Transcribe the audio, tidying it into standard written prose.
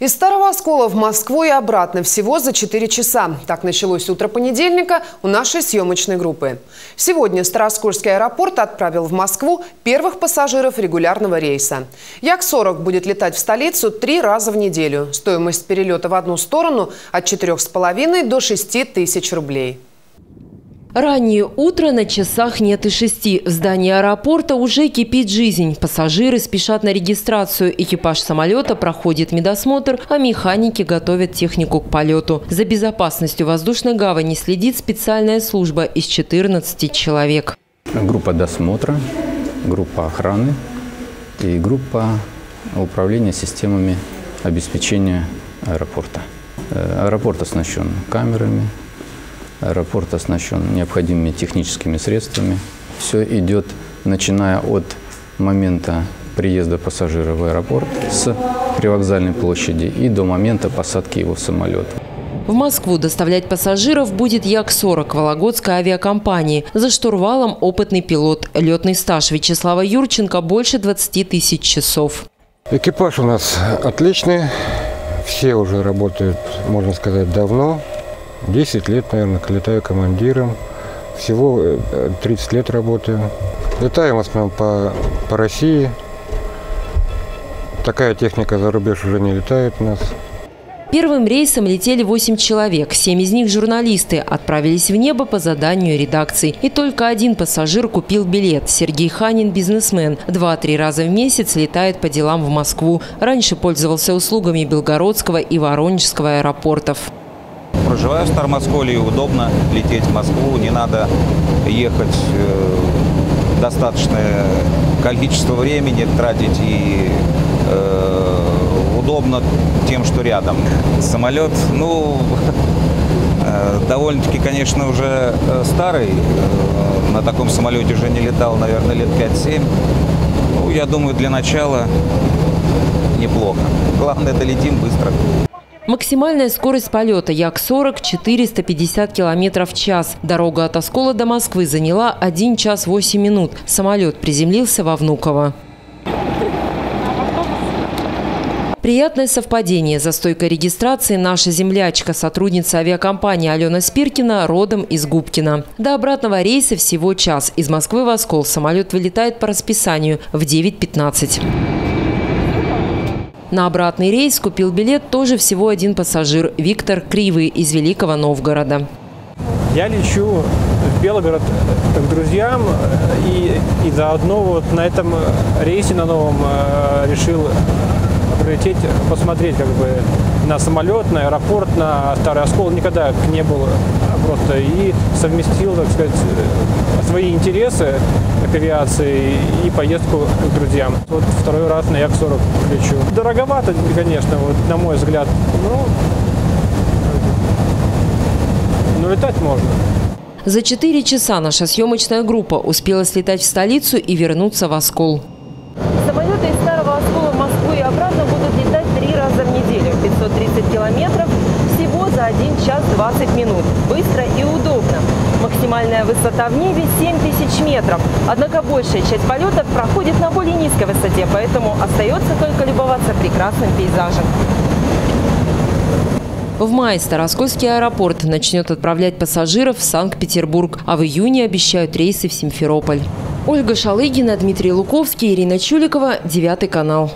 Из Старого Оскола в Москву и обратно всего за 4 часа. Так началось утро понедельника у нашей съемочной группы. Сегодня Старооскольский аэропорт отправил в Москву первых пассажиров регулярного рейса. Як-40 будет летать в столицу 3 раза в неделю. Стоимость перелета в одну сторону от 4,5 до 6 тысяч рублей. Раннее утро, на часах нет и 6. В здании аэропорта уже кипит жизнь. Пассажиры спешат на регистрацию. Экипаж самолета проходит медосмотр, а механики готовят технику к полету. За безопасностью воздушной гавани следит специальная служба из 14 человек. Группа досмотра, группа охраны и группа управления системами обеспечения аэропорта. Аэропорт оснащен камерами. Аэропорт оснащен необходимыми техническими средствами. Все идет, начиная от момента приезда пассажира в аэропорт с привокзальной площади и до момента посадки его в самолет. В Москву доставлять пассажиров будет Як-40 вологодской авиакомпании. За штурвалом опытный пилот. Летный стаж Вячеслава Юрченко больше 20 тысяч часов. Экипаж у нас отличный. Все уже работают, можно сказать, давно. 10 лет, наверное, летаю командиром. Всего 30 лет работаю. Летаем в основном по России. Такая техника за рубеж уже не летает у нас. Первым рейсом летели 8 человек. 7 из них журналисты. Отправились в небо по заданию редакции. И только один пассажир купил билет. Сергей Ханин – бизнесмен. 2-3 раза в месяц летает по делам в Москву. Раньше пользовался услугами Белгородского и Воронежского аэропортов. Проживаю в Старом Осколе, и удобно лететь в Москву. Не надо ехать достаточное количество времени, тратить, и удобно тем, что рядом. Самолет, ну, довольно-таки, конечно, уже старый. На таком самолете уже не летал, наверное, лет 5-7. Ну, я думаю, для начала неплохо. Главное, долетим быстро. Максимальная скорость полета Як-40 – 450 км в час. Дорога от Оскола до Москвы заняла 1 час 8 минут. Самолет приземлился во Внуково. Приятное совпадение. За стойкой регистрации наша землячка, сотрудница авиакомпании Алена Спиркина, родом из Губкина. До обратного рейса всего час. Из Москвы в Оскол самолет вылетает по расписанию в 9:15. На обратный рейс купил билет тоже всего один пассажир – Виктор Кривый из Великого Новгорода. Я лечу в Белгород к друзьям и заодно вот на этом рейсе, на новом, решил прилететь, посмотреть как бы на самолет, на аэропорт, на Старый Оскол. Никогда не был просто. И совместил, так сказать, свои интересы к авиации и поездку к друзьям. Вот второй раз на Як-40 лечу. Дороговато, конечно, вот, на мой взгляд. Но летать можно. За 4 часа наша съемочная группа успела слетать в столицу и вернуться в Оскол. Самолеты из Старого Оскола в Москву и обратно будут летать 3 раза в неделю, 530 километров, всего за 1 час 20 минут. Быстро и удобно. Максимальная высота в небе 7000 метров. Однако большая часть полетов проходит на более низкой высоте, поэтому остается только любоваться прекрасным пейзажем. В мае Старооскольский аэропорт начнет отправлять пассажиров в Санкт-Петербург, а в июне обещают рейсы в Симферополь. Ольга Шалыгина, Дмитрий Луковский, Ирина Чуликова, 9 канал.